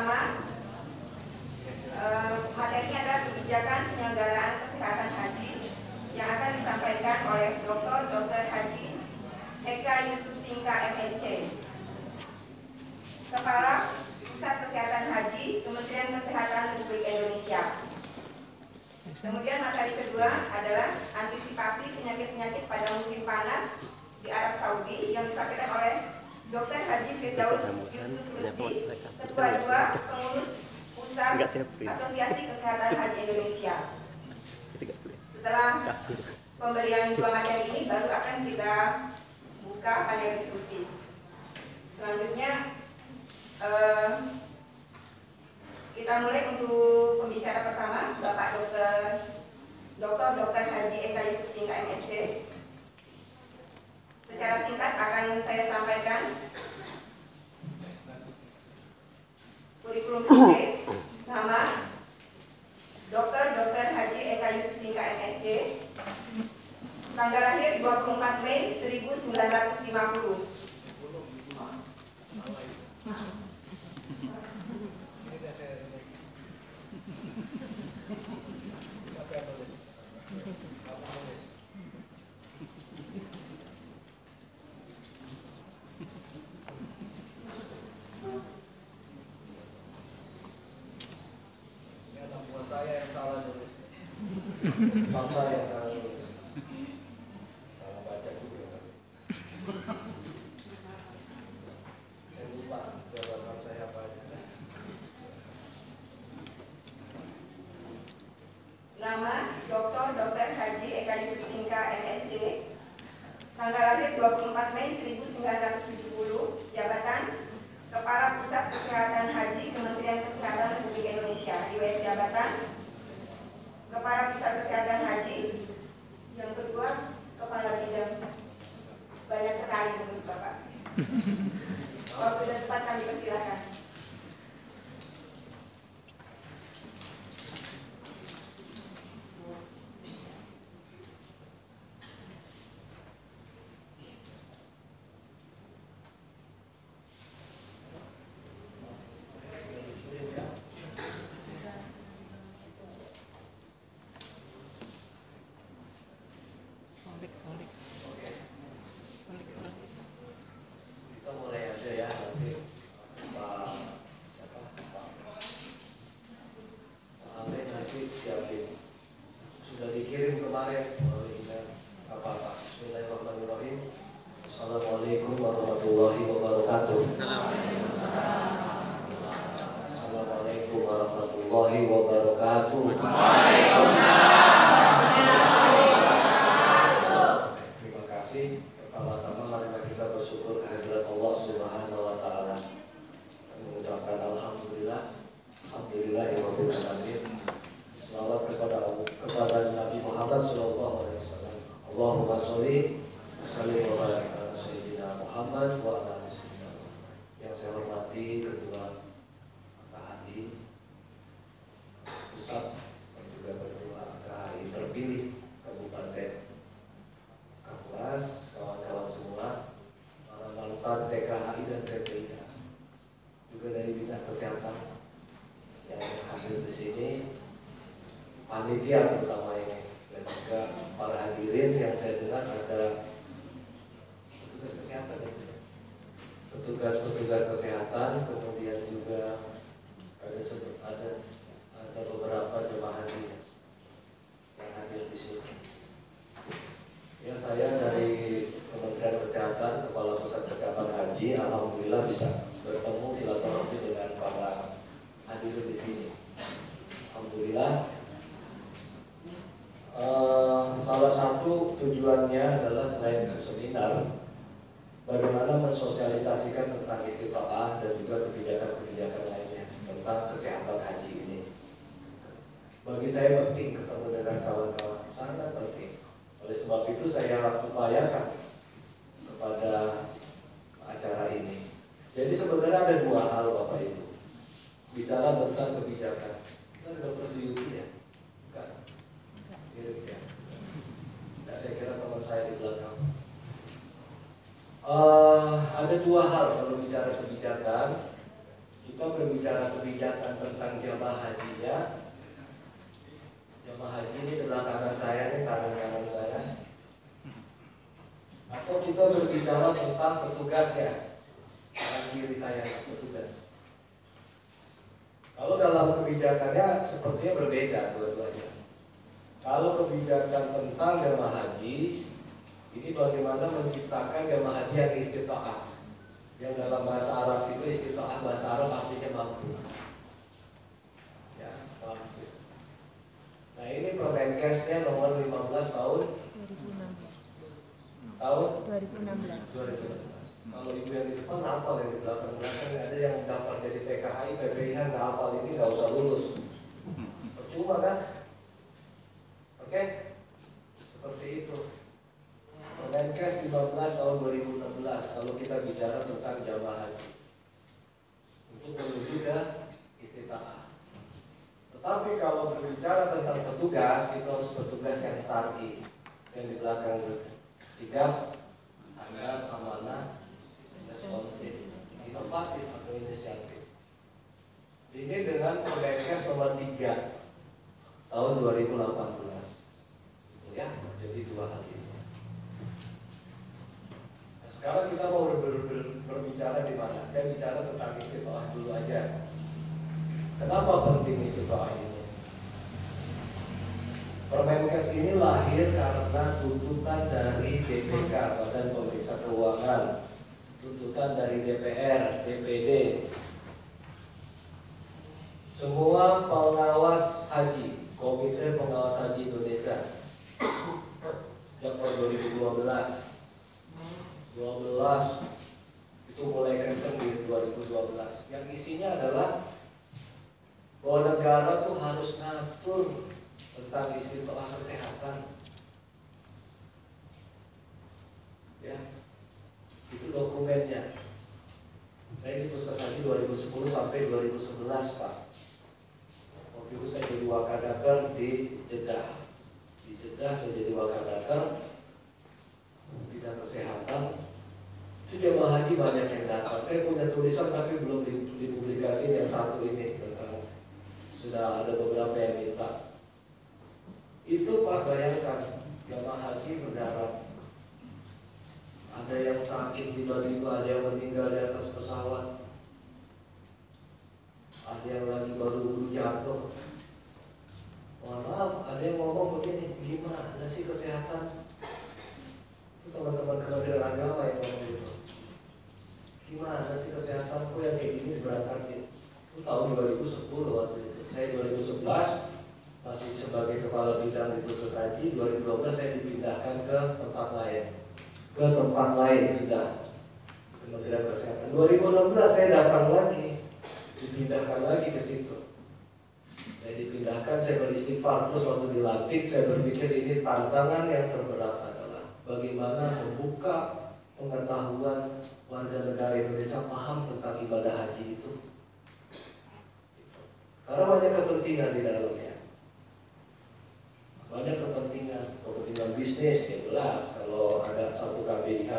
pertama, materinya adalah kebijakan penyelenggaraan kesehatan haji yang akan disampaikan oleh Dr. Haji Eka Jusuf Singka, MSc, Kepala Pusat Kesehatan Haji, Kementerian Kesehatan Republik Indonesia. Kemudian materi kedua adalah antisipasi penyakit-penyakit pada musim panas di Arab Saudi yang disampaikan oleh Dr. Haji Firdaus Yusuf, Ketua Dua Pengurus Pusat Asosiasi Kesehatan Haji Indonesia. Setelah pemberian dua materi ini baru akan kita buka panel diskusi. Selanjutnya kita mulai untuk pembicara pertama Bapak Dr. Haji Eka Jusuf Singka, MSc. Secara singkat akan saya sampaikan kurikulum vitae, nama Dr. Haji Eka Jusuf Singka, MSc, tanggal lahir 24 Mei 1950. Bangsa yang salah salah baca juga. Saya lupa jawaban saya apa aja. Nama Dr. Haji Eka Jusuf Singka, MSc, tanggal lahir 24 Mei 1970, jabatan Kepala Pusat Kesehatan Haji Kementerian Kesehatan Republik Indonesia, riwayat jabatan Kepala Pusat Kesehatan Haji. Yang kedua, Kepala Bidang. Banyak sekali menurut Bapak. Waktu dan tempat kami persilakan. TKHI dan KPI juga dari dinas kesehatan yang hadir di sini, panitia terutama ini, dan juga para hadirin yang saya dengar ada petugas kesehatan, petugas kesehatan, kemudian juga ada beberapa jemaah haji yang hadir di sini. Ya, saya dari Kementerian Kesehatan, Kepala Pusat Kesehatan Haji, alhamdulillah bisa bertemu silaturahmi dengan para hadirin di sini. Alhamdulillah. Salah satu tujuannya adalah selain seminar, bagaimana mensosialisasikan tentang istiqamah dan juga kebijakan-kebijakan lainnya tentang kesehatan haji ini. Bagi saya penting ketemu dengan kawan-kawan, sangat penting. Oleh sebab itu saya upayakan kepada acara ini. Jadi sebenarnya ada dua hal Bapak Ibu. Bicara tentang kebijakan. Itu ada persiyuti ya? Bukan? Mirip ya? Nah, saya kira teman saya di belakang. Ada dua hal kalau bicara kebijakan. Kita berbicara kebijakan. jemaah haji ya. Jemaah haji ini sebelah kanan saya, ini kanan-kanan saya. Atau kita berbicara tentang petugas ya. Kanan kiri saya, petugas. Kalau dalam kebijakannya sepertinya berbeda dua-duanya. Kalau kebijakan tentang jemaah haji, ini bagaimana menciptakan jemaah haji yang istitaah. Yang dalam bahasa Arab itu istitaah, bahasa Arab artinya mampu. Ya, mampu. Nah ini Permenkesnya nomor 15 tahun 2016. Tahun 2016. Kalau ibu yang di depan hafal yang di belakang ada yang daftar jadi TKHI, PPIH nggak hafal ini nggak usah lulus. Percuma kan? Oke, seperti itu. Menkes 15 tahun 2016 kalau kita bicara tentang jamaah haji untuk menuju ke istitaah. Tetapi kalau berbicara tentang petugas itu harus petugas yang syar'i yang di belakang sigap, agar amanah, responsif, inovatif atau inisiatif. Ini dengan Menkes nomor 3 tahun 2018. Ya, jadi dua hal ini. Sekarang kita mau berbicara di mana? Saya bicara tentang istitaah dulu aja. Kenapa penting istitaah ini? Permenkes ini lahir karena tuntutan dari BPK, Badan Pemeriksa Keuangan, tuntutan dari DPR, DPD, semua pengawas haji, Komite Pengawas Haji Indonesia, tahun 2012. 12 itu mulai kencang di 2012. Yang isinya adalah bahwa negara tuh harus ngatur tentang istitaah kesehatan. Ya, itu dokumennya. Saya di Puskesmas 2010 sampai 2011 Pak. Waktu itu saya jadi wakadaker di Jeddah. Di Jeddah saya jadi wakadaker bidang kesehatan. Itu jemaah haji banyak yang datang. Saya punya tulisan tapi belum dipublikasi yang satu ini tentang sudah ada beberapa yang minta. Itu Pak, bayangkan jemaah haji mendarat, ada yang sakit tiba-tiba, ada yang meninggal di atas pesawat, ada yang lagi baru jatuh. Maaf, ada yang ngomong begini, gimana sih kesehatan? Teman-teman Kementerian Agama yang ngomong gitu. Gimana sih kesehatanku yang kayak gini diberangkatin? Itu tahun 2010 waktu itu. Saya 2011 masih sebagai kepala bidang di Puskes Haji. 2012 saya dipindahkan ke tempat lain. Ke tempat lain pindah Kementerian Kesehatan. 2016 saya datang lagi, dipindahkan lagi ke situ. Saya dipindahkan, saya beristighfar terus waktu dilantik. Saya berpikir ini tantangan yang terberat. Bagaimana membuka pengetahuan warga negara Indonesia paham tentang ibadah haji itu. Karena banyak kepentingan di dalamnya. Banyak kepentingan bisnis ya jelas. Kalau ada satu KBH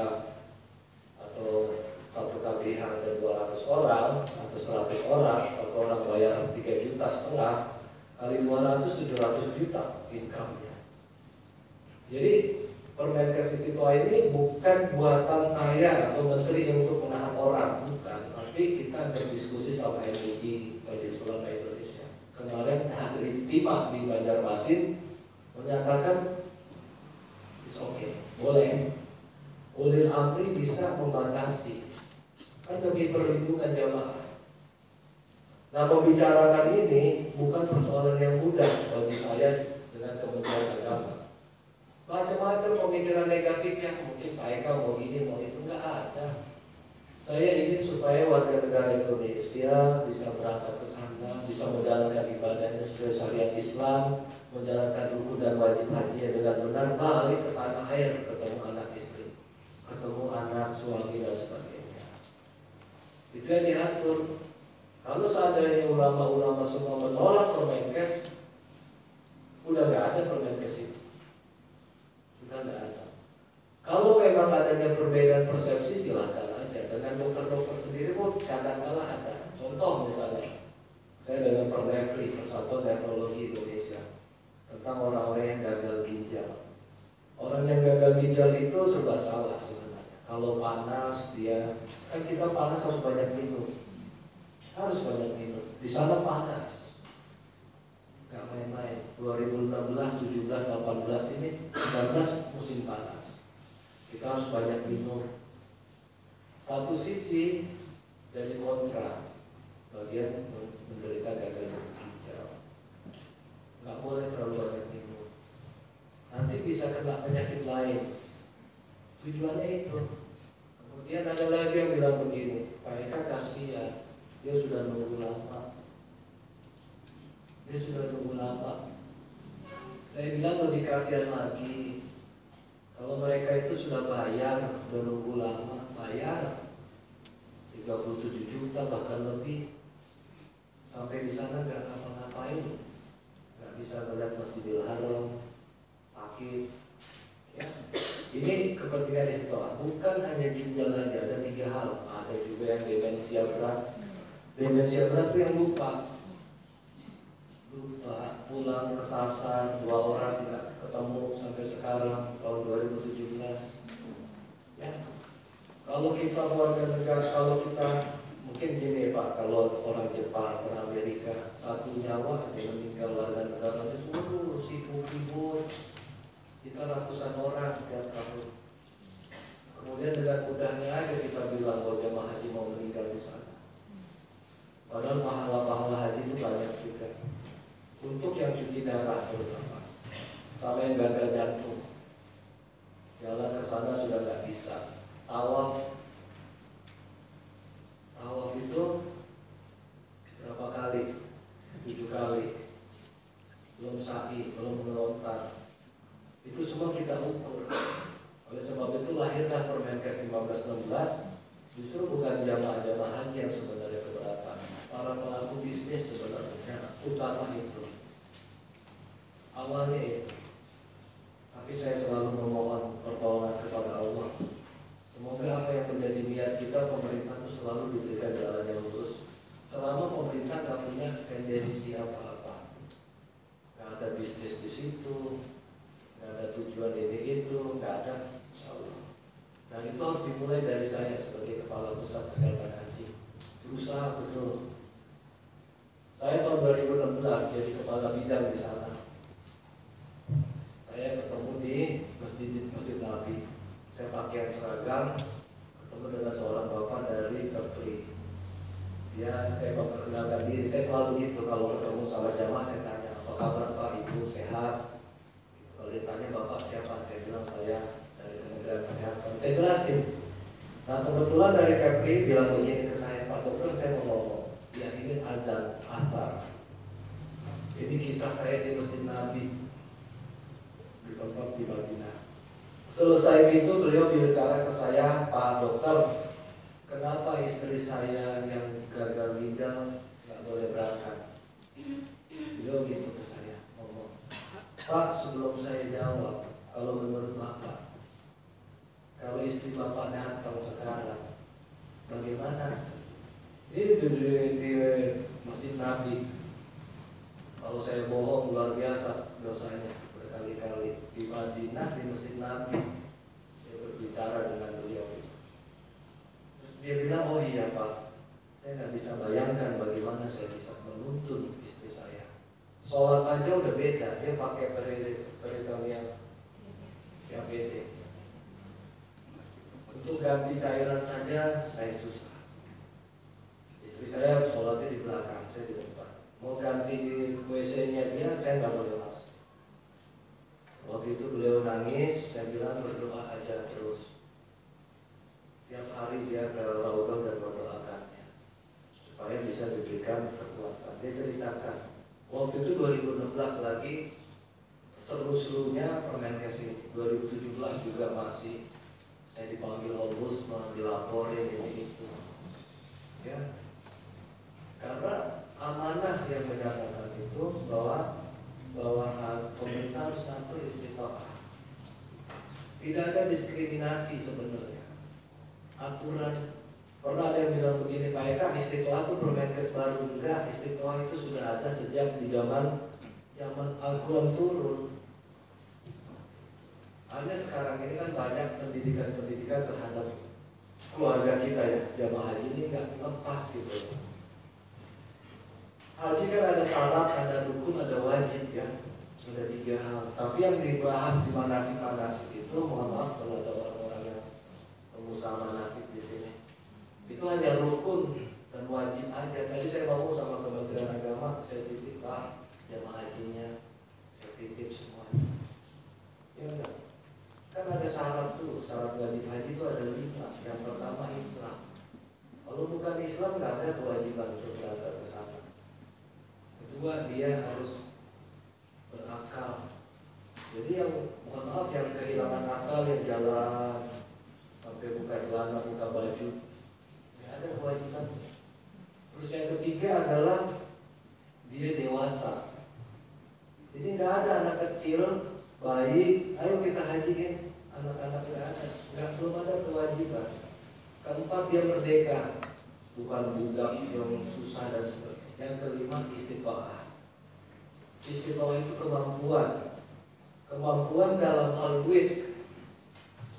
atau satu KBH ada 200 orang atau 100 orang, satu orang bayar 3,5 juta kali 200 700 juta income-nya. Jadi Permenkes istitaah ini bukan buatan saya atau menteri untuk menahan orang, bukan. Tapi kita berdiskusi sama MUI, Majelis Ulama Indonesia. Kemarin hasil ijtima di Banjarmasin menyatakan it's okay, boleh. Ulil amri bisa membatasi, kan demi perlindungan jamaah. Nah, membicarakan ini bukan persoalan yang mudah bagi saya dengan Kementerian Agama. Macam-macam pemikiran negatif yang mungkin Pak Eka mau ini mau itu, nggak ada. Saya ingin supaya warga negara Indonesia bisa berangkat ke sana, bisa menjalankan ibadahnya sesuai syariat Islam, menjalankan rukun dan wajib hajinya dengan benar, balik ke tanah air, ketemu anak istri, ketemu anak suami dan sebagainya. Itu yang diatur. Kalau seandainya ulama-ulama semua menolak Permenkes, udah nggak ada Permenkes itu. Ada. Kalau memang adanya perbedaan persepsi silahkan aja. Dengan dokter-dokter sendiri pun kadang-kadang ada. Contoh misalnya, saya saya dengan Permendagri, Persatuan Nefrologi Indonesia, tentang orang-orang yang gagal ginjal. Orang yang gagal ginjal itu serba salah sebenarnya. Kalau panas dia, kan kita panas harus banyak minum, harus banyak minum. Di sana panas, nggak main-main. 2016, 17, 18 ini 19 musim panas. Kita harus banyak minum. Satu sisi dari kontra bagian menderita gagal ginjal, nggak boleh terlalu banyak minum. Nanti bisa kena penyakit lain. Tujuannya itu. Kemudian ada lagi yang bilang begini, Pak Eka kasihan, dia sudah nunggu lama. Dia sudah nunggu lama. Saya bilang lebih kasihan lagi. Kalau mereka itu sudah bayar, sudah nunggu lama, bayar 37 juta bahkan lebih, sampai di sana nggak ngapa-ngapain, nggak bisa melihat Masjidil Haram, sakit. Ya. Ini kepentingan istilah, bukan hanya ginjal saja, ada tiga hal. Ada juga yang demensia berat. Demensia berat itu yang lupa, pulang kesasar, dua orang nggak ketemu sampai sekarang tahun 2017. Ya. Kalau kita warga negara, kalau kita mungkin gini Pak, kalau orang Jepang, orang Amerika, satu nyawa yang meninggal warga negara itu sibuk-sibuk, kita ratusan orang tiap tahun. Kemudian dengan mudahnya aja kita bilang bahwa jemaah haji mau meninggal di sana. Padahal pahala-pahala haji itu banyak juga. Untuk yang cuci darah terutama, sama yang gagal jantung, jalan ke sana sudah nggak bisa. Tawaf itu berapa kali? 7 kali. Belum sa'i, belum melontar. Itu semua kita ukur. Oleh sebab itu lahirlah Permenkes 1516. Justru bukan jamaah-jamaah haji yang sebenarnya keberatan. Para pelaku bisnis sebenarnya utama itu. Awalnya itu. Tapi saya selalu memohon pertolongan kepada Allah. Semoga apa yang menjadi niat kita, pemerintah itu selalu diberikan jalan yang lurus. Selama pemerintah nggak punya tendensi apa-apa, nggak ada bisnis di situ, nggak ada tujuan ini itu, nggak ada, insyaallah. Nah itu harus dimulai dari saya sebagai Kepala Pusat Kesehatan Haji. Berusaha betul. Saya tahun 2016 jadi kepala bidang di sana. Saya ketemu di Masjid Nabi. Saya pakaian seragam, ketemu dengan seorang bapak dari Kepri. Dia, saya memperkenalkan diri, saya selalu gitu kalau ketemu sama jamaah saya tanya, apa kabar Pak, Ibu, sehat? Kalau ditanya bapak siapa, saya bilang saya dari Kementerian Kesehatan. Saya jelasin. Nah kebetulan dari Kepri bilang begini ke saya, Pak Dokter saya mau ngomong, dia ingin azan asar. Jadi kisah saya di Masjid Nabi di tempat di Madinah. Selesai itu beliau bicara ke saya, Pak Dokter, kenapa istri saya yang gagal ginjal nggak boleh berangkat? Beliau gitu ke saya, ngomong, Pak, sebelum saya jawab, kalau menurut Bapak, kalau istri Bapak datang sekarang, bagaimana? Ini di Masjid Nabi. Kalau saya bohong luar biasa dosanya. Berkali-kali di Madinah, di Masjid Nabi saya berbicara dengan beliau. Terus dia bilang, oh iya Pak, saya nggak bisa bayangkan bagaimana saya bisa menuntun istri saya. Sholat aja udah beda, dia pakai perikamian yang beda. Untuk ganti cairan saja saya susah. Istri saya sholatnya di belakang, saya di depan. Mau ganti di WC-nya dia, saya nggak boleh masuk. Waktu itu beliau nangis, saya bilang berdoa aja terus. Tiap hari dia ke lautan dan mendoakannya supaya bisa diberikan kekuatan. Dia ceritakan, waktu itu 2016 lagi seru-serunya Permenkes ini. 2017 juga masih saya dipanggil ombudsman, dilaporin ini itu. Ya, karena amanah yang mendatangkan itu bahwa pemerintah harus ngatur istiqomah. Tidak ada diskriminasi sebenarnya. Aturan Kalau ada yang bilang begini, Pak Eka, istiqlal itu Permenkes baru. Enggak, istiqlal itu sudah ada sejak di zaman Al-Quran turun. Hanya sekarang ini kan banyak pendidikan-pendidikan terhadap keluarga kita ya, jamaah haji ini nggak lepas gitu. Haji kan ada salat, ada rukun, ada wajib ya, ada 3 hal. Tapi yang dibahas di manasik-manasik itu, mohon maaf kalau ada orang-orang yang pengusaha manasik di sini, itu hanya rukun dan wajib aja. Tadi saya ngomong sama Kementerian Agama, saya titip Pak jamaah hajinya, saya titip semuanya. Ya enggak. Kan ada syarat tuh, syarat wajib haji itu ada 5. Yang pertama Islam. Kalau bukan Islam nggak ada kewajiban untuk berangkat ke sana. Kedua, dia harus berakal. Jadi yang mohon maaf yang kehilangan akal, yang jalan sampai buka celana, buka baju, nggak ada kewajiban. Terus yang ketiga adalah dia dewasa. Jadi nggak ada anak kecil, baik, ayo kita hajiin anak-anak yang ada, nggak belum ada kewajiban. Keempat, dia merdeka, bukan budak yang susah dan sebagainya. Yang kelima, istiqomah. Istiqomah itu kemampuan dalam al-duit,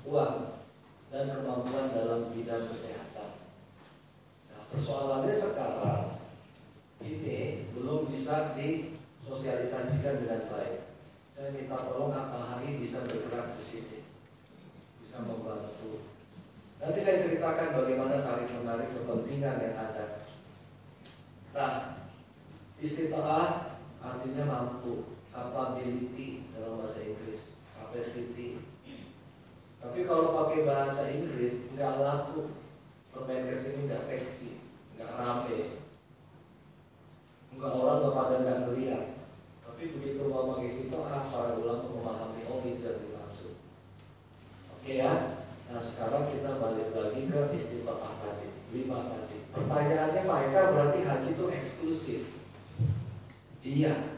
uang, dan kemampuan dalam bidang kesehatan. Nah, persoalannya sekarang ini belum bisa disosialisasikan dengan baik. Saya minta tolong KBH bisa bergerak di sini, bisa membantu. Nanti saya ceritakan bagaimana tarik-menarik kepentingan yang ada. Nah, istiqaah artinya mampu, capability dalam bahasa Inggris, capacity. Tapi kalau pakai bahasa Inggris nggak laku, Permenkes ini nggak seksi, nggak rame, nggak orang pada nggak ngeliat. Tapi begitu ngomong istiqomah, para ulama memahami, oh itu yang dimaksud. Oke ya. Nah sekarang kita balik lagi ke istiqomah tadi, 5 tadi. Pertanyaannya, Pak Eka, berarti haji itu eksklusif? Iya.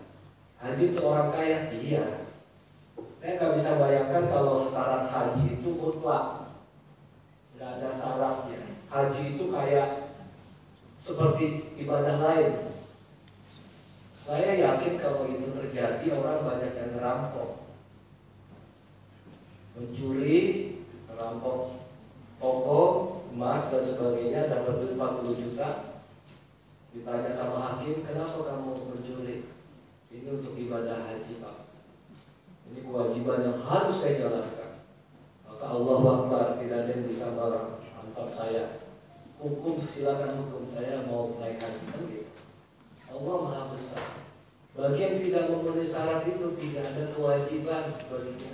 Haji itu orang kaya? Iya. Saya nggak bisa bayangkan kalau syarat haji itu mutlak, nggak ada syaratnya. Haji itu kayak seperti ibadah lain. Saya yakin kalau itu terjadi, orang banyak yang merampok, mencuri, merampok toko, emas dan sebagainya, dapat duit 40 juta. Ditanya sama hakim, kenapa kamu mencuri? Ini untuk ibadah haji, Pak. Ini kewajiban yang harus saya jalankan. Maka Allahu Akbar, tidak ada yang bisa barang antar saya. Hukum, silakan hukum, saya mau naik haji kan gitu. Allah Maha Besar. Bagi yang tidak memenuhi syarat itu tidak ada kewajiban baginya.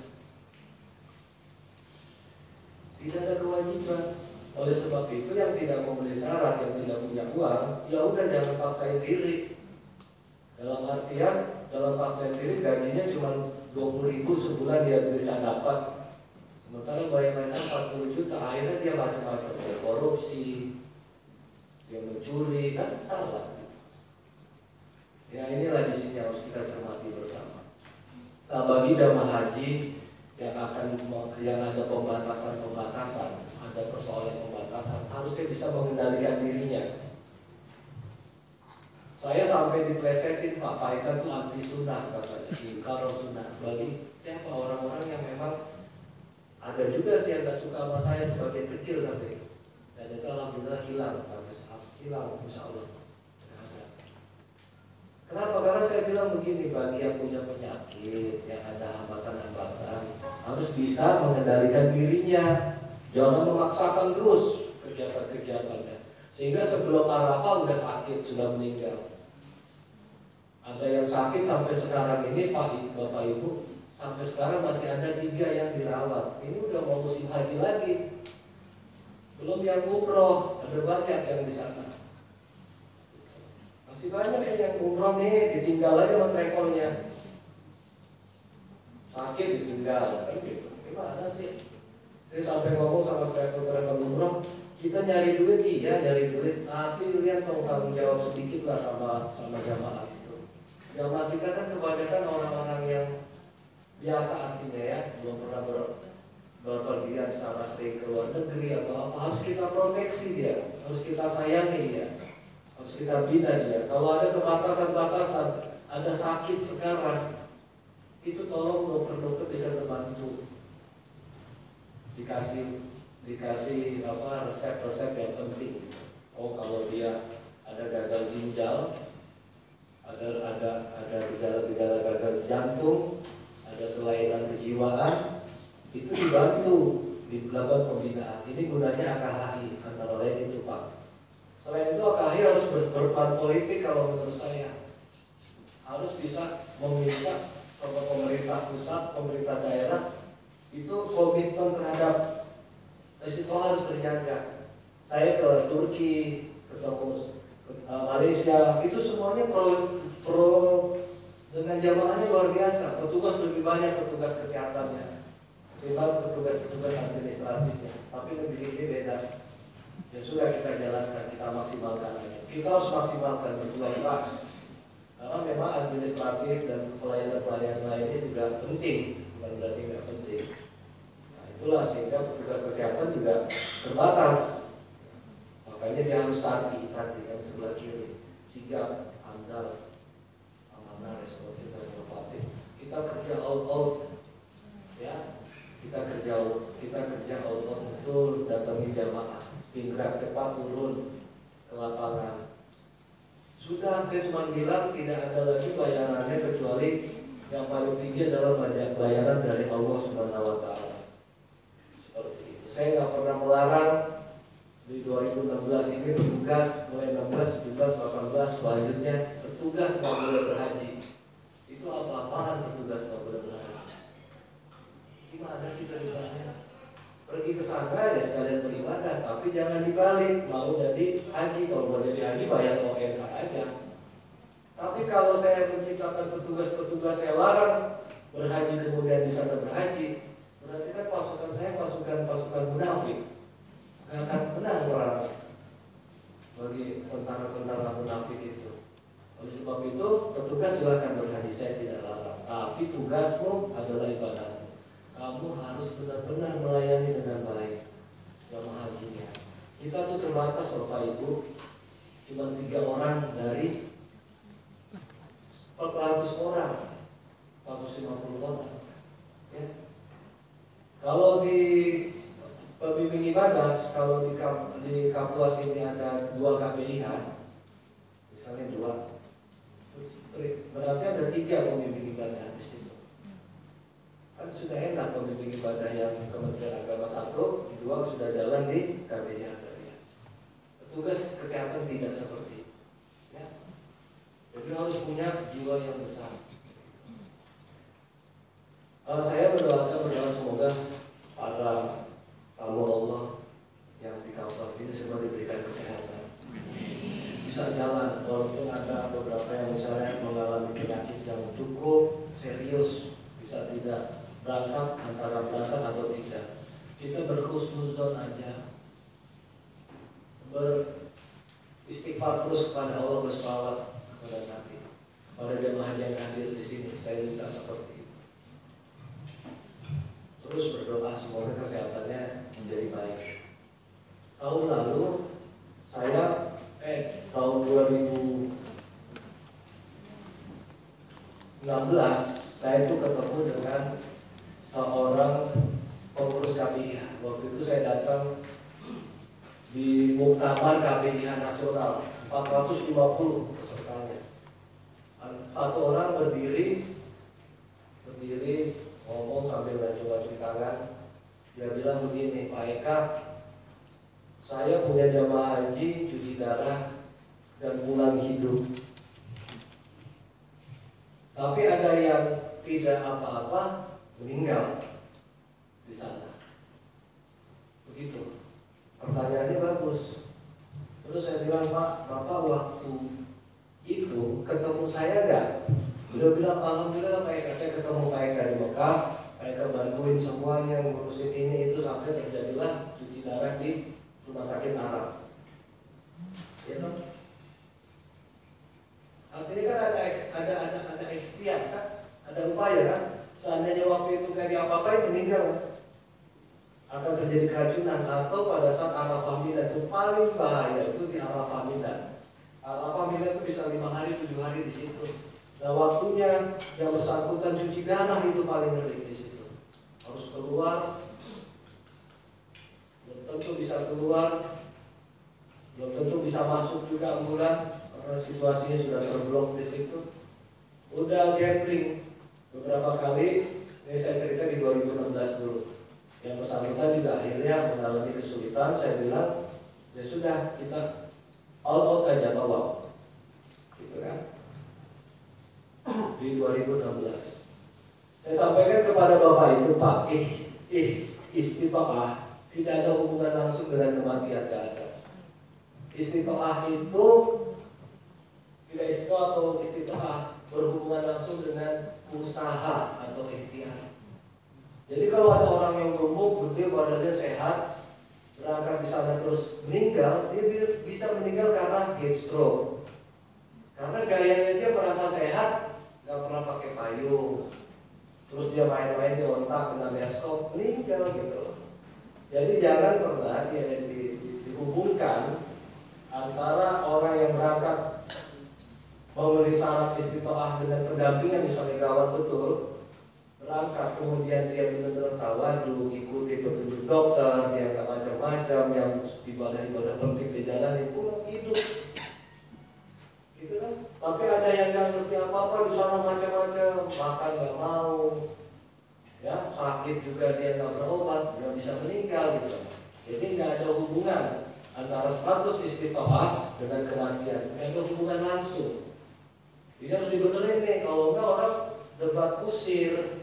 Tidak ada kewajiban. Oleh sebab itu yang tidak memenuhi syarat, yang tidak punya uang, ya udah jangan paksain diri. Dalam artian, dalam paksain diri gajinya cuma 20.000 sebulan dia bisa dapat. Sementara bayangannya 40 juta, akhirnya dia macam-macam, dia korupsi, dia mencuri, kan salah. Ya inilah di sini harus kita cermati bersama. Nah, bagi jamaah haji yang akan ada pembatasan, ada persoalan pembatasan, harusnya bisa mengendalikan dirinya. Saya sampai diplesetin, Pak Eka itu anti sunnah katanya, kalau sunnah. Bagi siapa orang-orang yang memang ada juga sih yang nggak suka sama saya sebagai kecil nanti. Dan itu alhamdulillah hilang, sampai hilang insya Allah. Kenapa? Karena saya bilang begini, bagi yang punya penyakit, yang ada hambatan-hambatan, harus bisa mengendalikan dirinya. Jangan memaksakan terus kegiatan-kegiatannya. Sehingga sebelum apa-apa udah sakit, sudah meninggal. Ada yang sakit sampai sekarang ini, Pak, Bapak, Ibu, sampai sekarang masih ada 3 yang dirawat. Ini udah mau musim haji lagi. Belum yang umroh, ada banyak yang di sana. Masih banyak yang umroh nih, ditinggal aja sama rekornya. Sakit ditinggal, kan gitu. Gimana sih? Saya sampai ngomong sama rekor-rekor umroh, kita nyari duit, iya nyari duit, tapi lihat kalau tanggung jawab sedikit lah sama jamaah itu. Jamaah kita kan kebanyakan orang-orang yang biasa artinya ya, belum pernah berpergian secara sering ke luar negeri atau apa, harus kita proteksi dia, harus kita sayangi dia, harus kita bina dia. Kalau ada kebatasan-batasan, ada sakit sekarang, itu tolong dokter-dokter bisa membantu, dikasih apa resep-resep yang penting. Oh, kalau dia ada gagal ginjal, ada gejala-gejala gagal jantung, ada kelainan kejiwaan, itu dibantu di belakang pembinaan. Ini gunanya AKHI, antara lain itu Pak. Selain itu AKHI harus berperan politik kalau menurut saya. Harus bisa meminta kepada pemerintah pusat, pemerintah daerah, itu komitmen terhadap risiko harus terjaga. Saya ke Turki, ke Malaysia, itu semuanya pro dengan jamaahnya luar biasa. Petugas lebih banyak, petugas kesehatannya, sebab petugas-petugas administratifnya, tapi negeri ini beda. Ya sudah, kita jalankan, kita maksimalkan. Kita harus maksimalkan berdua kelas, karena memang administratif dan pelayanan-pelayanan lainnya juga penting, bukan berarti nggak penting. Nah itulah sehingga petugas kesehatan juga terbatas. Makanya dia harus hati-hati yang sebelah kiri, sigap, andal, amanah, responsif, dan inovatif. Kita kerja all-out, ya. Kita kerja Allah betul, datangi jamaah, pindah cepat turun ke lapangan. Sudah, saya cuma bilang tidak ada lagi bayarannya kecuali yang paling tinggi adalah bayaran dari Allah Subhanahu Wa Taala. Seperti itu. Saya nggak pernah melarang di 2016 ini bertugas, mulai 16, 17, 18 selanjutnya bertugas nggak boleh berhaji. Itu apa-apaan bertugas nggak boleh berhaji? Gimana sih ceritanya? Pergi ke sana ya sekalian beribadah, tapi jangan dibalik. Mau jadi haji, kalau mau jadi haji bayar OMK aja. Tapi kalau saya menciptakan petugas-petugas saya larang berhaji kemudian di sana berhaji, berarti kan pasukan saya pasukan munafik, nggak akan menang orang bagi tentara-tentara munafik itu. Oleh sebab itu petugas silakan berhaji, saya tidak larang. Tapi tugasmu adalah ibadah. Kamu harus benar-benar melayani dengan baik jamaah hajinya. Kita tuh terbatas Bapak Ibu, cuma 3 orang dari 400 orang, 450 orang. Ya. Kalau di pembimbing ibadah, kalau di Kapuas ini ada 2 KBH, misalnya 2, berarti ada 3 pembimbing ibadah di situ. Kan sudah enak pembimbing ibadah yang Kementerian Agama 1, 2 sudah jalan di KBH. Petugas kesehatan tidak seperti itu, ya. Jadi harus punya jiwa yang besar. Saya berdoa semoga pada tamu Allah yang di kampus ini semua diberikan kesehatan, bisa jalan walaupun ada beberapa yang misalnya mengalami penyakit yang cukup serius, bisa tidak berangkat, antara berangkat atau tidak. Kita berkhusnuzon aja, beristighfar terus kepada Allah, berselawat kepada Nabi, kepada jemaah yang hadir di sini. Saya minta seperti itu. Terus berdoa semoga kesehatannya menjadi baik. Tahun lalu saya tahun 2016 saya itu ketemu dengan seorang pengurus KBH. Waktu itu saya datang di Muktamar KBH Nasional, 450 pesertanya. Satu orang berdiri ngomong sambil ngacung-ngacung tangan. Dia bilang begini, Pak Eka, saya punya jamaah haji, cuci darah, dan pulang hidup. Tapi ada yang tidak apa-apa meninggal di sana. Begitu. Pertanyaannya bagus. Terus saya bilang, Pak, Bapak waktu itu ketemu saya nggak? Beliau bilang, Alhamdulillah Pak Eka, saya ketemu Pak Eka di Mekah. Pak Eka bantuin semuanya, ngurusin ini itu, sampai terjadilah cuci darah di rumah sakit Arab. Ya kan? Artinya kan ada ikhtiar kan? Ada upaya kan? Seandainya waktu itu gak diapa-apain meninggal. akan terjadi keracunan, atau pada saat Arafah Mina itu paling bahaya itu di Arafah Mina. Arafah Mina itu bisa 5 hari 7 hari di situ. Nah, waktunya yang bersangkutan cuci darah itu paling ngeri di situ. Harus keluar, belum tentu bisa keluar, belum tentu bisa masuk juga ambulan karena situasinya sudah terblok di situ. Udah gambling beberapa kali. Ini saya cerita di 2016 dulu. Yang bersangkutan juga akhirnya mengalami kesulitan. Saya bilang, ya sudah, kita out-out aja tolong, gitu kan. Di 2016 saya sampaikan kepada Bapak itu, Pak, istiqomah tidak ada hubungan langsung dengan kematian, tidak ada. Istiqomah itu tidak istiqomah berhubungan langsung dengan usaha atau ikhtiar. Jadi kalau ada orang yang gemuk, gede, badannya sehat, berangkat di sana terus meninggal, dia bisa meninggal karena heat stroke. Karena gayanya dia merasa sehat, nggak pernah pakai payung, terus dia main-main di ontak, kena bioskop, meninggal gitu. Jadi jangan pernah dihubungkan antara orang yang berangkat memenuhi syarat istiqomah dengan pendampingan, misalnya gawat betul. Berangkat kemudian dia benar-benar tawadhu, ikuti petunjuk dokter, dia nggak macam-macam yang ibadah-ibadah penting di jalan itu hidup, gitu kan? Tapi ada yang nggak ngerti apa-apa di sana macam-macam, makan nggak mau, ya sakit juga dia nggak berobat, nggak bisa meninggal gitu. Jadi nggak ada hubungan antara status istiqomah dengan kematian, nggak ada hubungan langsung. Ini harus dibenerin nih, kalau nggak orang debat kusir.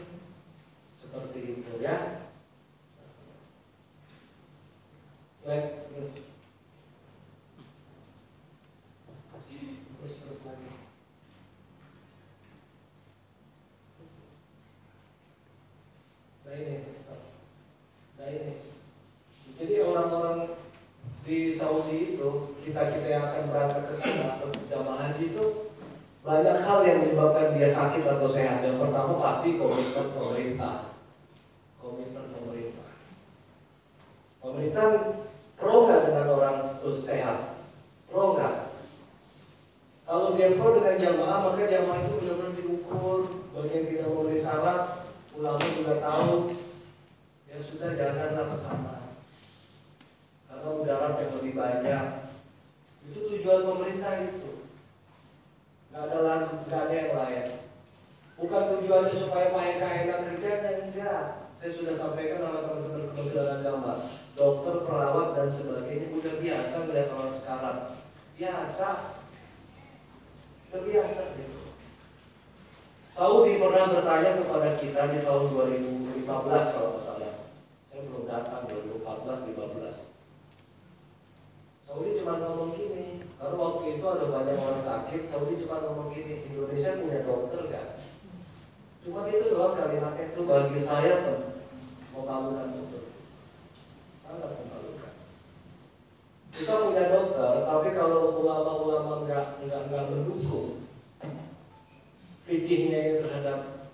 Seperti itu ya. Slide terus lagi. Nah ini. Jadi orang-orang di Saudi itu, kita yang akan berangkat ke sana untuk jamaah haji itu banyak hal yang menyebabkan dia sakit atau sehat. Yang pertama pasti komitmen pemerintah. Pemerintah pro nggak dengan orang terus sehat? Pro nggak? Kalau dia pro dengan jamaah, maka jamaah itu benar-benar diukur. Bagian tidak memenuhi syarat, ulama juga tahu. Ya sudah, janganlah kesana karena mudarat yang lebih banyak. Itu tujuan pemerintah itu. Nggak ada yang lain. Bukan tujuannya supaya Pak Eka enak kerjanya, enggak. Saya sudah sampaikan oleh teman-teman Kementerian Agama, dokter, perawat, dan sebagainya udah biasa melihat orang sekarang. Biasa gitu. Saudi pernah bertanya kepada kita di tahun 2015 kalau nggak salah. Saya belum datang 2014-15. Saudi cuma ngomong gini, karena waktu itu ada banyak orang sakit. Saudi cuma ngomong gini, Indonesia punya dokter kan? Cuma itu loh kalimatnya itu bagi saya tuh memalukan betul, sangat memalukan. Kita punya dokter, tapi kalau ulama-ulama nggak mendukung fikihnya terhadap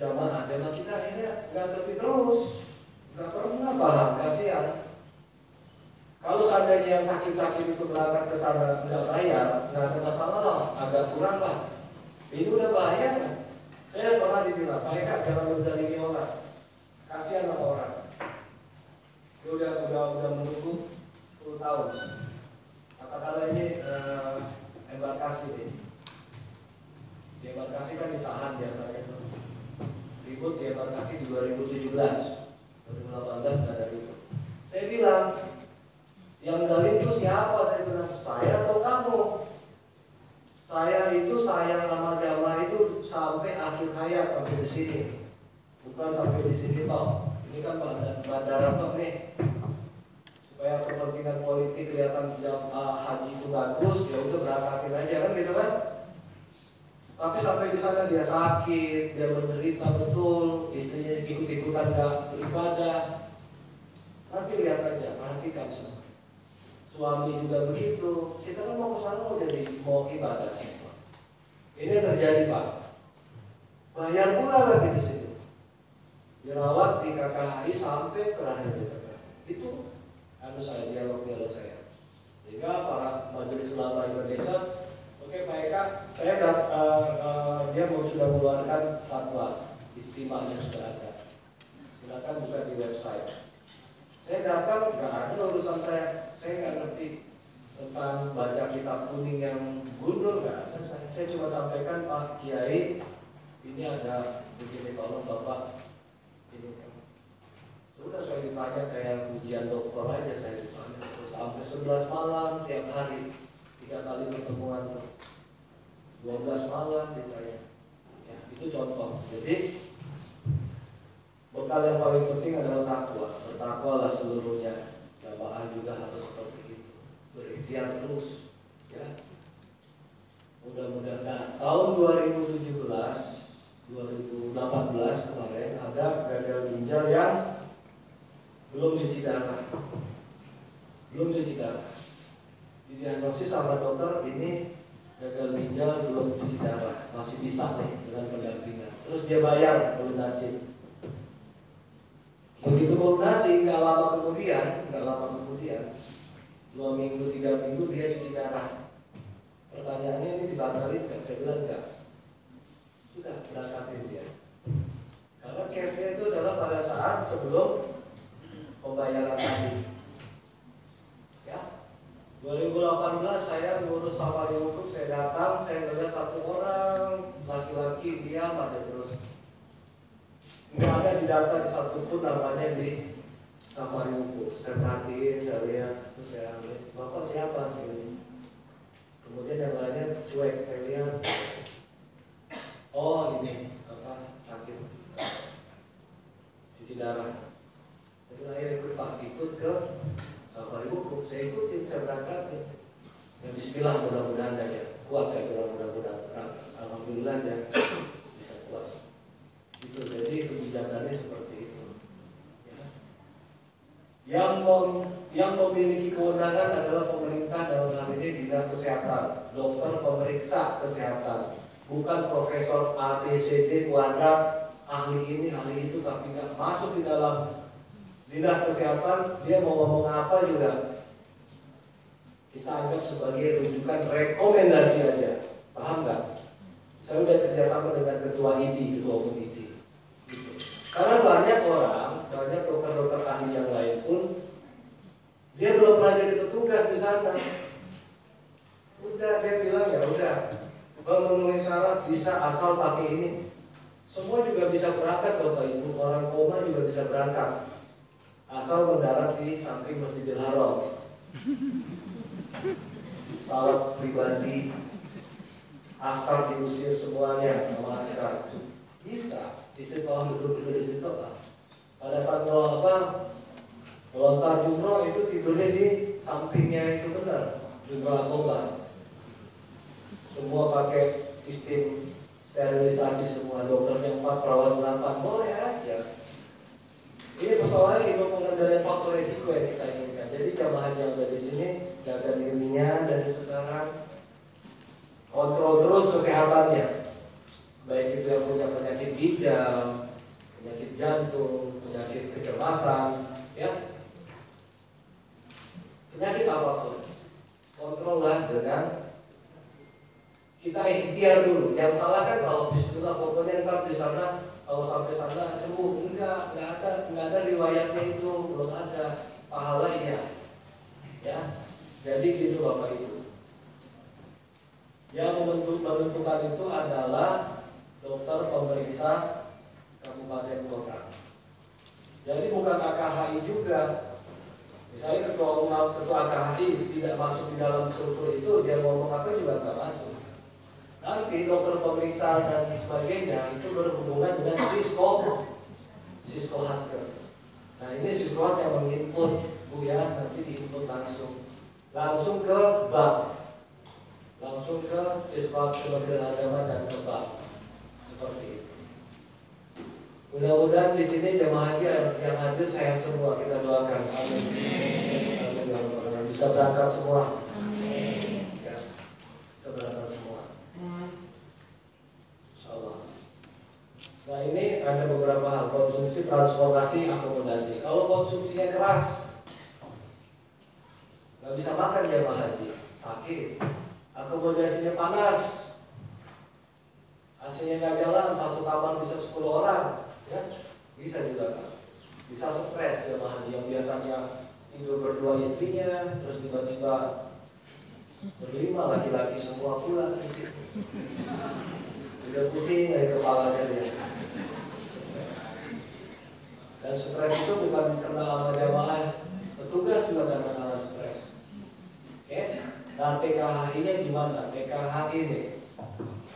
jamaah, jamaah kita akhirnya nggak ngerti terus, nggak pernah paham, kasihan. Kalau seandainya yang sakit-sakit itu berangkat ke sana nggak bayar, nggak ada masalah lah, agak kurang lah. Ini udah bahaya kan? Saya pernah dibilang, Pak Eka jangan menzalimi orang, kasihan sama orang. Dia udah menunggu 10 tahun. Kata-kata ini embarkasi nih. Di embarkasi kan ditahan biasanya. Ribut di embarkasi di 2017, 2018 nggak ada ribut. Saya bilang, yang dalil itu siapa? Saya bilang, saya atau kamu? Saya itu sayang sama jamaah itu sampai akhir hayat, sampai di sini. Bukan sampai di sini toh. Ini kan bandara toh nih. Supaya kepentingan politik kelihatan jamaah haji itu bagus, ya udah berangkatin aja kan gitu kan. Tapi sampai di sana dia sakit, dia menderita betul, istrinya ikut-ikutan gak beribadah. Nanti lihat aja, perhatikan semua. Suami juga begitu, kita kan mau kesana mau jadi mau ibadah. Ini yang terjadi Pak. Bayar pula lagi di sini. Dirawat di KKHI sampai terakhir di KKHI. Itu harus saya dialog saya. Sehingga para majelis ulama Indonesia, oke Pak Eka, saya dia sudah mengeluarkan fatwa istimah yang sudah ada. Silakan buka di website. Saya daftar, nggak ada urusan saya. Saya nggak ngerti tentang baca kitab kuning yang gundul, nggak ada. Saya cuma sampaikan, Pak Kiai, ini ada begini, tolong Bapak ini. Sudah saya ditanya kayak ujian dokter aja, saya ditanya sampai 11 malam tiap hari, 3 kali pertemuan, 12 malam ditanya. Ya, itu contoh. Jadi bekal yang paling penting adalah takwa. Bertakwalah seluruhnya. Jamaah juga harus seperti itu, berikhtiar terus. Ya, mudah-mudahan. Nah, tahun 2018 kemarin ada gagal ginjal yang belum cuci darah. Didiagnosis sama dokter ini gagal ginjal belum cuci darah, masih bisa nih dengan pendampingan. Terus dia bayar lunasi. Begitu lunasi, nggak lama kemudian, 2 minggu 3 minggu dia cuci darah. Pertanyaannya ini dibatalin nggak? Saya bilang nggak. Sudah berangkatin dia. Karena case-nya itu adalah pada saat sebelum pembayaran tadi. Ya, 2018 saya ngurus safari hukum, saya datang, saya melihat satu orang laki-laki diam aja terus. Nggak ada di data di satu pun namanya di safari hukum. Saya perhatiin, saya lihat, terus saya ambil. Bapak siapa sih? Kemudian yang lainnya cuek, saya lihat. Oh ini apa sakit? Cuci darah. Saya ikut ke safari hukum, saya ikutin, saya berangkat. Dan bismillah mudah-mudahan aja kuat, saya bilang mudah-mudahan. Alhamdulillah ya bisa kuat. Itu jadi kebijakannya seperti itu. Ya. Yang memiliki kewenangan adalah pemerintah dalam hal ini dinas kesehatan, dokter pemeriksa kesehatan, bukan profesor ABCD kuadrat ahli ini ahli itu tapi nggak masuk di dalam dinas kesehatan. Dia mau ngomong apa juga kita anggap sebagai rujukan rekomendasi aja, paham nggak? Saya udah kerjasama dengan ketua umum IDI. Gitu. Karena banyak dokter-dokter ahli yang lain pun dia belum pernah jadi petugas di sana. Udah dia bilang ya udah memenuhi syarat bisa asal pakai ini. Semua juga bisa berangkat Bapak Ibu, orang koma juga bisa berangkat. Asal mendarat di samping Masjidil Haram, salat pribadi, askar diusir semuanya sama askar. Bisa istiqomah tidur istiqomah. Pada saat melontar jumroh itu tidurnya di sampingnya itu benar jumroh korban. Semua pakai sistem sterilisasi semua, dokternya 4, perawat 8, boleh aja. Ini persoalannya ilmu pengendalian faktor risiko yang kita inginkan. Jadi jamaah yang ada di sini jaga dirinya dari sekarang, kontrol terus kesehatannya. Baik itu yang punya penyakit ginjal, penyakit jantung, penyakit kecemasan, ya penyakit apapun, kontrollah dengan kita ikhtiar dulu. Yang salah kan kalau bismillah pokoknya ntar di sana. Kalau sampai sana sembuh, enggak ada riwayatnya itu, belum ada pahala iya. Ya, jadi gitu Bapak Ibu. Yang menentukan itu adalah dokter pemeriksa kabupaten kota. Jadi bukan TKHI juga. Misalnya ketua TKHI tidak masuk di dalam struktur itu, dia ngomong apa juga nggak masuk. Nanti dokter pemeriksa dan sebagainya itu berhubungan dengan SISKO Harker. Nah ini SISKO Harker yang menginput Bu ya, nanti diinput langsung ke BAP, langsung ke SISKO Kementerian Agama dan ke BAP. Seperti itu. Mudah-mudahan di sini jemaah haji yang hadir sehat semua, kita doakan. Amin. Bisa berangkat semua. Amin. Ya, bisa berangkat semua. Nah ini ada beberapa hal, konsumsi, transportasi, akomodasi. Kalau konsumsinya keras, nggak bisa makan dia Pak Haji, sakit, akomodasinya panas, AC-nya nggak jalan, satu kamar bisa 10 orang, ya bisa juga kan? Bisa stres dia Pak Haji, yang biasanya tidur berdua istrinya, terus tiba-tiba berlima laki-laki semua pula, udah pusing dari kepalanya dia. Dan stres itu bukan karena lama jamaah, petugas juga karena stres. Oke, nah TKHI-nya gimana? TKHI ini,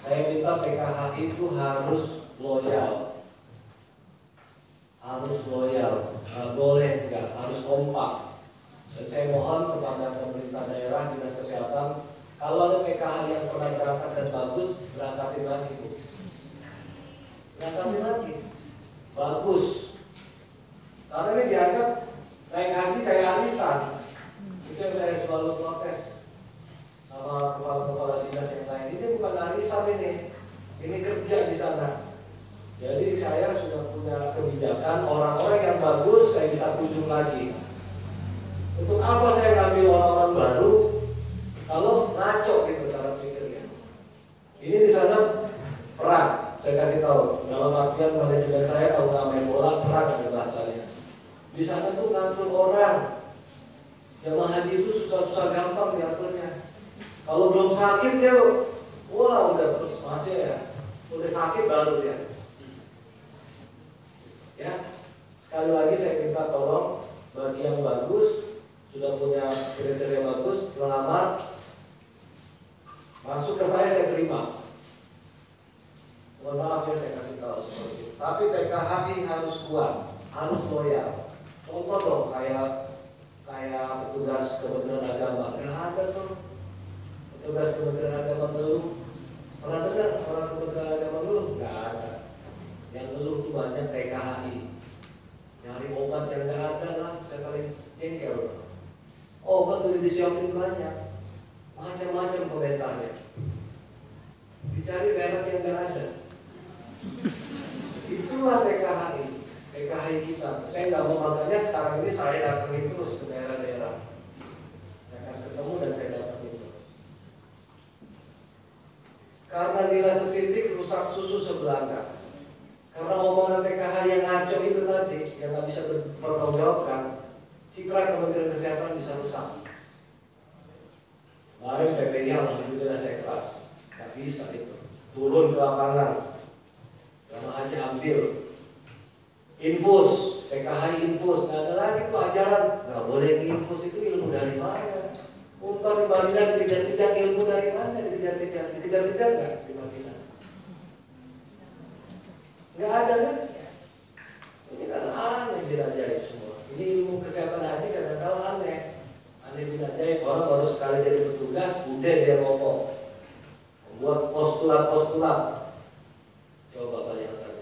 saya minta TKHI itu harus loyal, nggak boleh nggak, harus kompak. Dan saya mohon kepada pemerintah daerah, dinas kesehatan, kalau ada PKH yang pernah berangkat dan bagus, berangkatin lagi, Bu. Berangkatin lagi, bagus. Karena ini dianggap naik haji kayak arisan. Itu yang saya selalu protes sama kepala-kepala dinas yang lain. Ini bukan arisan ini kerja di sana. Jadi saya sudah punya kebijakan, orang-orang yang bagus saya bisa kunjung lagi. Untuk apa saya ngambil olahan baru kalau ngaco gitu cara pikirnya. Ini di sana perang, saya kasih tahu dalam artian pada juga saya kalau nggak main bola perang ada bahasanya. Di sana tuh ngatur orang, jamaah haji itu susah-susah gampang diaturnya. Kalau belum sakit dia, wah udah terus masih ya, udah sakit baru dia. Ya sekali lagi saya minta tolong bagi yang bagus. Sudah punya kriteria bagus, melamar, masuk ke saya terima. Mohon maaf ya saya kasih tahu seperti itu. Tapi PKHI harus kuat, harus loyal. Contoh dong kayak petugas Kementerian Agama, nggak ada tuh petugas Kementerian Agama ngeluh. Pernah dengar orang Kementerian Agama ngeluh? Nggak ada. Yang ngeluh tuh banyak PKHI. Nyari obat yang nggak ada lah, saya paling jengkel. Obat udah disiapin banyak, macam-macam komentarnya. Dicari merek yang gak ada. Itulah TKHI, TKHI kita. Saya nggak mau makanya sekarang ini saya datangin terus ke daerah-daerah. Saya akan ketemu dan saya datangin terus. Karena nilai setitik rusak susu sebelanja. Karena omongan TKHI yang ngaco itu tadi yang nggak bisa dipertanggungjawabkan. Citra Kementerian Kesehatan bisa rusak. Kemarin PPI alhamdulillah saya keras, nggak bisa itu. Turun ke lapangan, jamaah haji ambil, infus, PKH infus, nggak ada lagi tuh ajaran, nggak boleh infus itu ilmu dari mana? Untuk dibandingkan dikejar-kejar ilmu dari mana? Dikejar-kejar nggak dibandingkan? Nggak ada kan? Ini kan aneh dilajari semua. Ini ilmu kesehatan haji kadang-kadang aneh tidak jahit. Orang baru sekali jadi petugas, udah dia ngomong membuat postulat-postulat. Coba bayangkan,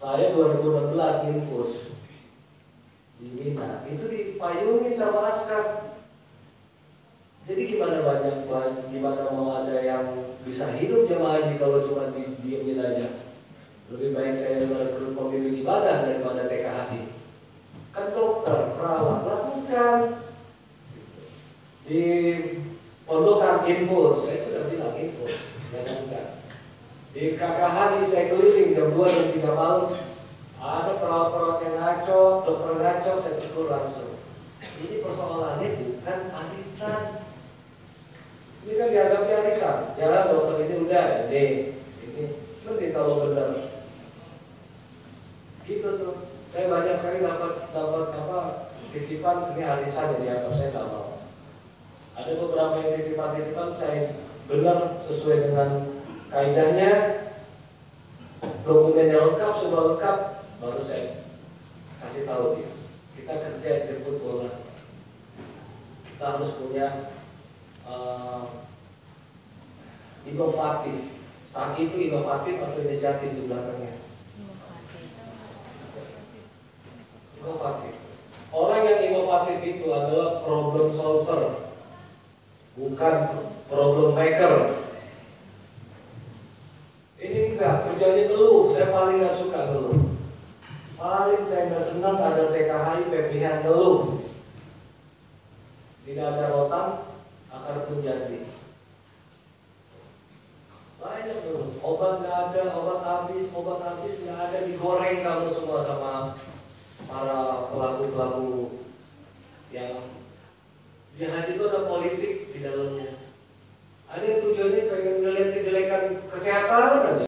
saya 2016 infus di Mina, itu dipayungin sama askar. Jadi gimana mau ada yang bisa hidup jamaah haji kalau cuma diemin aja. Lebih baik saya merekrut pemimpin ibadah daripada TKHI. Kan dokter, perawat, lakukan. Di pondokan infus, saya sudah bilang infus, jangankan. Di KKHI saya keliling jam 2 dan 3 malam. Ada perawat-perawat yang ngaco, dokter ngaco, saya tegur langsung. Ini persoalannya bukan arisan. Ini kan dianggapnya arisan. Jalan dokter ini udah, ini nanti kalau benar. Gitu tuh, saya banyak sekali dapat apa titipan ini arisan yang dianggap saya nggak mau. Ada beberapa yang titipan saya benar sesuai dengan kaidahnya, dokumennya lengkap, sudah lengkap, baru saya kasih tahu dia. Kita kerja jemput bola, kita harus punya inovatif. Saat itu inovatif atau inisiatif di belakangnya. Inovatif. Orang yang inovatif itu adalah problem solver, bukan problem maker. Ini enggak, kerjanya ngeluh, saya paling nggak suka ngeluh. Paling saya nggak senang ada TKHI PPH ngeluh. Tidak ada rotan, akar pun jadi. Banyak tuh, obat nggak ada, obat habis nggak ada, digoreng kamu semua sama para pelaku-pelaku yang di hati itu ada politik di dalamnya. Ada yang tujuannya pengen ngelihat kejelekan kesehatan aja.